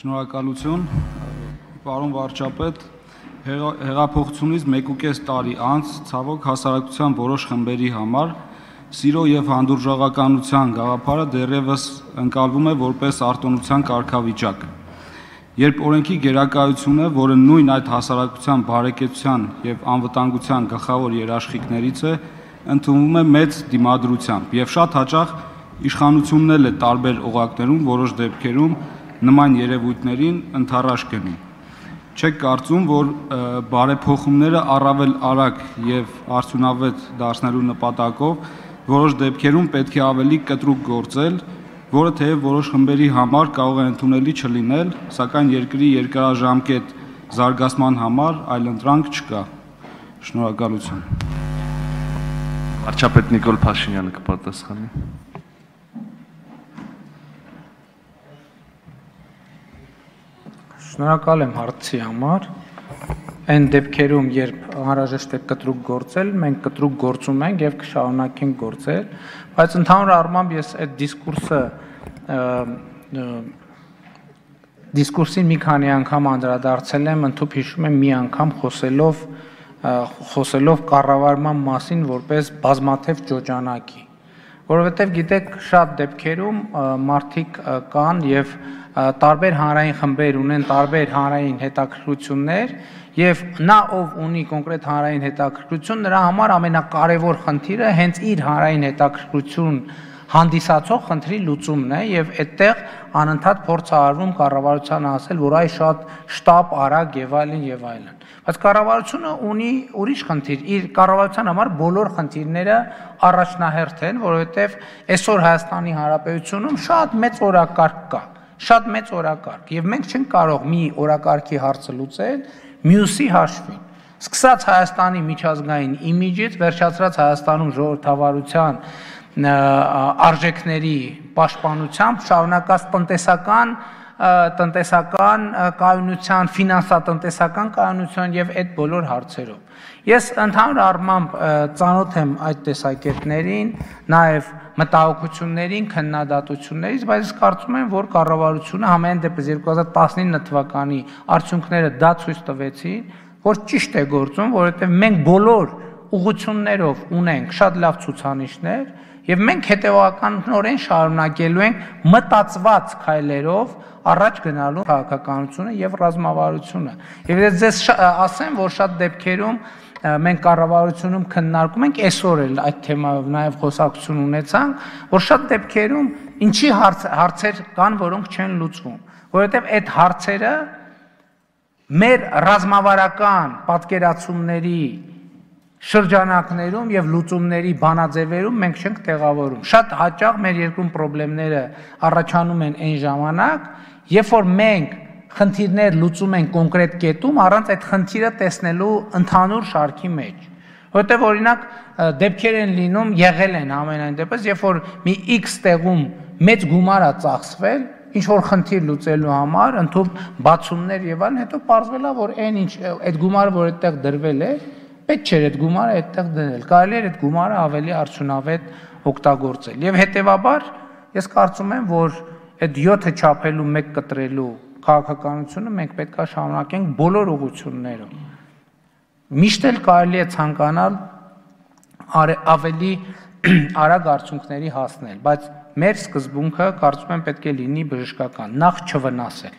Շնորհակալություն, պարոն վարչապետ, հեղափոխությունից 1.5 տարի անց ցավոք հասարակության որոշ խմբերի համար սիրո եւ հանդուրժողականության գաղափարը դեռևս ընկալվում է որպես արտոնության կարգավիճակ։ Երբ օրենքի գերակայությունը, որը նույն այդ հասարակության բարեկեցության եւ անվտանգության գլխավոր երաշխիքներից է, ընդունվում է մեծ դիմադրությամբ եւ շատ հաճախ իշխանությունն էլ է տարբեր օղակներում որոշ դեպքերում նման երևույթներին ընդառաջ գնում։ Չեք կարծում, որ բարեփոխումները առավել արագ եւ արդյունավետ դարձնելու նպատակով որոշ դեպքերում պետք է ավելի կտրուկ գործել, որը թեև որոշ խմբերի համար կարող է ընդունելի չլինել, սակայն երկրի երկարաժամկետ զարգացման համար այլընտրանք չկա։ Շնորհակալություն։ Վարչապետ Նիկոլ Փաշինյանը կպատասխանի։ Շնորհակալ եմ հարցի համար։ Այն դեպքերում, երբ անհրաժեշտ է կտրուկ գործել, մենք կտրուկ գործում ենք եւ կշարունակենք գործել, բայց ընդհանուր առմամբ ես այդ դիսկուրսին մի քանի անգամ անդրադարձել եմ, ընդհանուր հիշում եմ մի անգամ խոսելով կառավարման մասին որպես բազմաթիվ ճոճանակի, որովհետև գիտեք շատ դեպքերում մարդիկ կան եւ տարբեր հանրային խմբեր ունեն տարբեր հանրային հետաքրքրություններ եւ նա ով ունի կոնկրետ հանրային հետաքրքրություն նրա համար ամենակարևոր խնդիրը հենց իր հանրային հետաքրքրություն հանդիսացող խնդրի լուծումն է եւ այդտեղ անընդհատ փորձ է արվում կառավարության ասել, որ այ շատ շտապ, արագ եւ այլն եւ այլն։ Բայց կառավարությունը ունի ուրիշ խնդիր, իր կառավարության համար բոլոր խնդիրները առաջնահերթ են, որովհետեւ այսօր Հայաստանի Հանրապետությունում շատ մեծ օրակարգ կա, շատ մեծ օրակարգ եւ մենք չենք կարող մի օրակարգի հարցը լուծել մյուսի հաշվին։ Սկսած Հայաստանի միջազգային իմիջից, վերջացրած Հայաստանում ժողովրդավարության արժեքների պաշտպանությամբ շարունակած տնտեսական կայունության, ֆինանսատնտեսական կայունության եւ այդ բոլոր հարցերով։ Ես ընդհանուր առմամբ ծանոթ եմ այդ տեսակետներին, նաեւ մտահոգություններին, քննադատություններից, բայց ես կարծում եմ, որ կառավարությունը համեն դեպս 2019 թվականի արդյունքները դա ցույց տվեցին, որ ճիշտ է գործում, որովհետեւ մենք բոլոր ուղղություններով ունենք շատ լավ ցուցանիշներ եւ մենք հետեւականորեն շարունակելու ենք մտածված քայլերով առաջ գնալու քաղաքականությունը եւ ռազմավարությունը։ Եվ ես ասեմ, որ շատ դեպքերում մենք կառավարությունում քննարկում ենք, այսօր էլ այդ թեմայով նաեւ խոսակցություն ունեցանք, որ շատ դեպքերում ինչի հարցեր կան, որոնք չեն լուծվում, որովհետեւ այդ հարցերը մեր ռազմավարական պատկերացումների շրջանակներում եւ լուծումների բանաձևերում մենք չենք տեղավորում։ Շատ հաճախ մեր երկրում խնդիրները առաջանում են այն ժամանակ, երբ որ մենք խնդիրներ լուծում ենք կոնկրետ կետում, առանց այդ խնդիրը տեսնելու ընդհանուր շարքի մեջ։ Որտեղ օրինակ դեպքեր են լինում, եղել են ամենայն դեպս, երբ որ մի X տեղում մեծ գումար է ծախսվել, ինչ որ խնդիր լուծելու համար, ընդհանուր բացումներ եւ այլն, հետո պարզվել է, որ այն ինչ այդ գումարը, որ այդտեղ դրվել է, պետք չէր այդ գումարը այդտեղ դնել, կարելի էր այդ գումարը ավելի արդյունավետ օգտագործել։ Եվ հետևաբար ես կարծում եմ, որ այդ 7-ը չափելու 1 կտրելու քաղաքականությունը մենք պետք է շարունակենք բոլոր ուղղություններով։ Միշտ էլ կարելի է ցանկանալ ավելի արագ արդյունքների հասնել, բայց մեր սկզբունքը կարծում եմ պետք է լինի բժշկական, նախ չվնասել։